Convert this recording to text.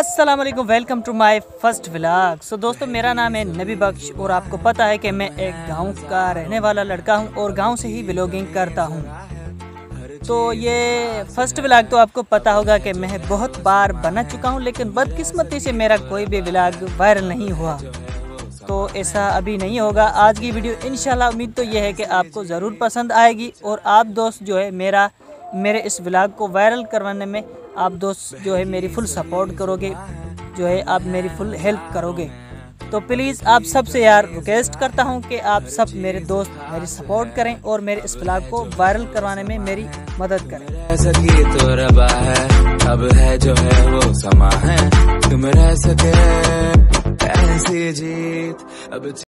अस्सलाम वालेकुम, welcome to my first vlog. So दोस्तों, मेरा नाम है नबी बख्श और आपको पता है कि मैं एक गांव का रहने वाला लड़का हूं और गांव से ही व्लॉगिंग करता हूं। तो ये फर्स्ट व्लॉग तो आपको पता होगा कि मैं बहुत बार बना चुका हूं, लेकिन बदकिस्मती से मेरा कोई भी व्लॉग वायरल नहीं हुआ। तो ऐसा अभी नहीं होगा। आज की वीडियो इंशाल्लाह उम्मीद तो ये है कि आपको ज़रूर पसंद आएगी और आप दोस्त जो है मेरे इस व्लॉग को वायरल करवाने में आप दोस्त जो है मेरी फुल सपोर्ट करोगे, जो है आप मेरी फुल हेल्प करोगे। तो प्लीज़ आप सब से यार रिक्वेस्ट करता हूं कि आप सब मेरे दोस्त मेरी सपोर्ट करें और मेरे इस व्लॉग को वायरल करवाने में मेरी मदद करें। तो रबा है, अब है जो है वो समा है, तुम रह सके ऐसी जीत अब।